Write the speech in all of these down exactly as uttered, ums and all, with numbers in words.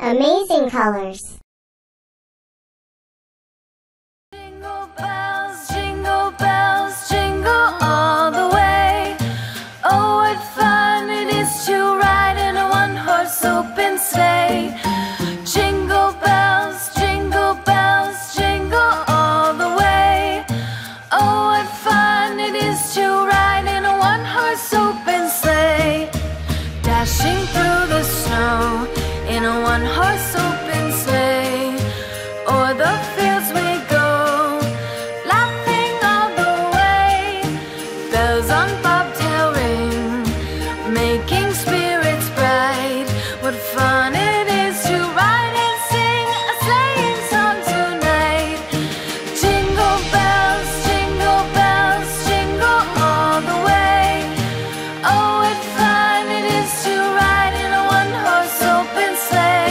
Amazing colors. Jingle bells, jingle bells, jingle all the way. Oh, what fun it is to ride in a one-horse open sleigh. Jingle bells, jingle bells, jingle all the way. Oh, what fun it is to ride in a one-horse open sleigh. Dashing through the snow in a one-horse open sleigh, o'er the fields we go, laughing all the way. Bells on bobtail ring, making spirits bright. What fun it is to ride and sing a sleighing song tonight. Jingle bells, jingle bells, jingle all the way. Oh, what fun it is to ride in a one-horse open sleigh.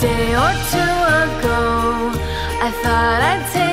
Day or two ago, I thought I'd take